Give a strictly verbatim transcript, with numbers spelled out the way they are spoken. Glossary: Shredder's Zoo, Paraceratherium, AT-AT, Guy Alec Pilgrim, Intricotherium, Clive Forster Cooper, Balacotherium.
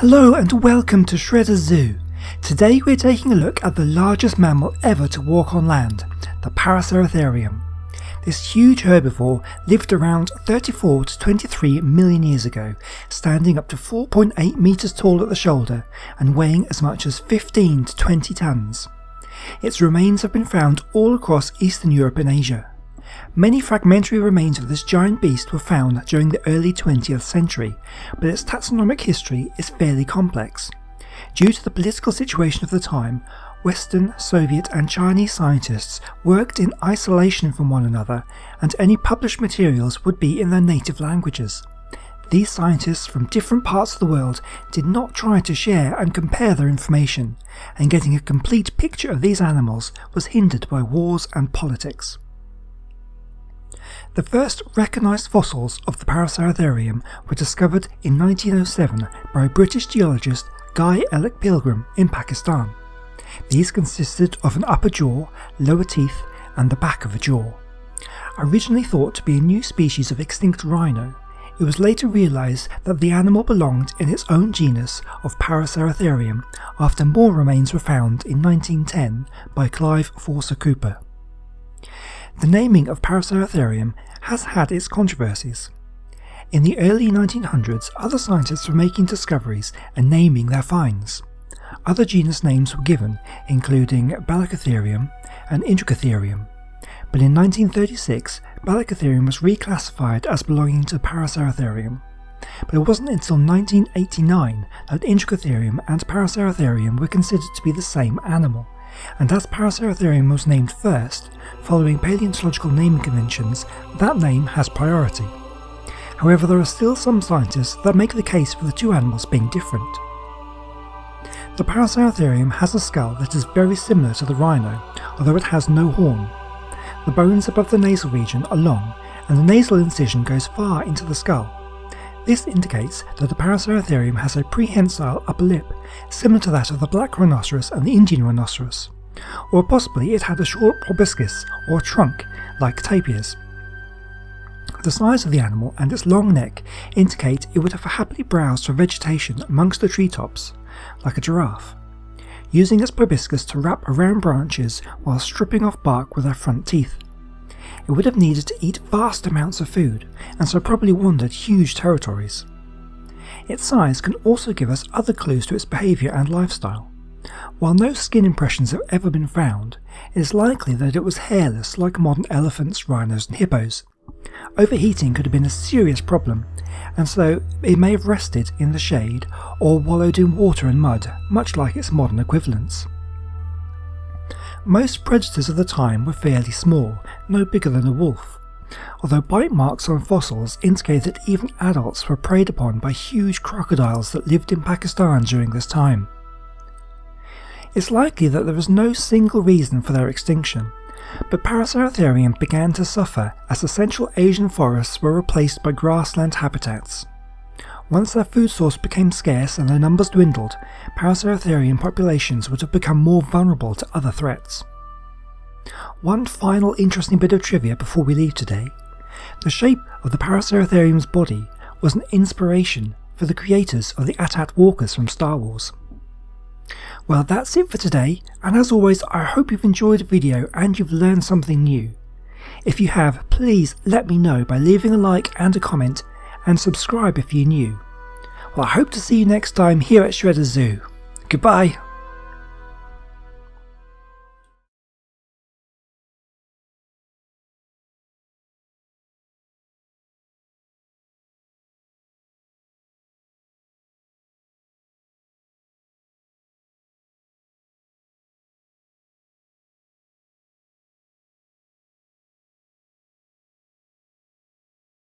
Hello and welcome to Shredder Zoo. Today we're taking a look at the largest mammal ever to walk on land, the Paraceratherium. This huge herbivore lived around thirty-four to twenty-three million years ago, standing up to four point eight meters tall at the shoulder and weighing as much as fifteen to twenty tons. Its remains have been found all across Eastern Europe and Asia. Many fragmentary remains of this giant beast were found during the early twentieth century, but its taxonomic history is fairly complex. Due to the political situation of the time, Western, Soviet and Chinese scientists worked in isolation from one another, and any published materials would be in their native languages. These scientists from different parts of the world did not try to share and compare their information, and getting a complete picture of these animals was hindered by wars and politics. The first recognised fossils of the Paraceratherium were discovered in nineteen oh seven by British geologist Guy Alec Pilgrim in Pakistan. These consisted of an upper jaw, lower teeth and the back of a jaw. Originally thought to be a new species of extinct rhino, it was later realised that the animal belonged in its own genus of Paraceratherium after more remains were found in nineteen ten by Clive Forster Cooper. The naming of Paraceratherium has had its controversies. In the early nineteen hundreds, other scientists were making discoveries and naming their finds. Other genus names were given, including Balacotherium and Intricotherium, but in nineteen thirty-six, Balacotherium was reclassified as belonging to Paraceratherium. But it wasn't until nineteen eighty-nine that Intricotherium and Paraceratherium were considered to be the same animal, and as Paraceratherium was named first, following paleontological naming conventions, that name has priority. However, there are still some scientists that make the case for the two animals being different. The Paraceratherium has a skull that is very similar to the rhino, although it has no horn. The bones above the nasal region are long, and the nasal incision goes far into the skull. This indicates that the Paraceratherium has a prehensile upper lip, similar to that of the black rhinoceros and the Indian rhinoceros, or possibly it had a short proboscis or trunk like tapirs. The size of the animal and its long neck indicate it would have happily browsed for vegetation amongst the treetops, like a giraffe, using its proboscis to wrap around branches while stripping off bark with their front teeth. It would have needed to eat vast amounts of food, and so probably wandered huge territories. Its size can also give us other clues to its behaviour and lifestyle. While no skin impressions have ever been found, it is likely that it was hairless like modern elephants, rhinos and hippos. Overheating could have been a serious problem, and so it may have rested in the shade or wallowed in water and mud, much like its modern equivalents. Most predators of the time were fairly small, no bigger than a wolf, although bite marks on fossils indicate that even adults were preyed upon by huge crocodiles that lived in Pakistan during this time. It's likely that there is no single reason for their extinction, but Paraceratherium began to suffer as the Central Asian forests were replaced by grassland habitats. Once their food source became scarce and their numbers dwindled, Paraceratherium populations would have become more vulnerable to other threats. One final interesting bit of trivia before we leave today. The shape of the Paraceratherium's body was an inspiration for the creators of the A T A T walkers from Star Wars. Well, that's it for today, and as always I hope you've enjoyed the video and you've learned something new. If you have, please let me know by leaving a like and a comment, and subscribe if you're new. Well, I hope to see you next time here at Shredder Zoo. Goodbye!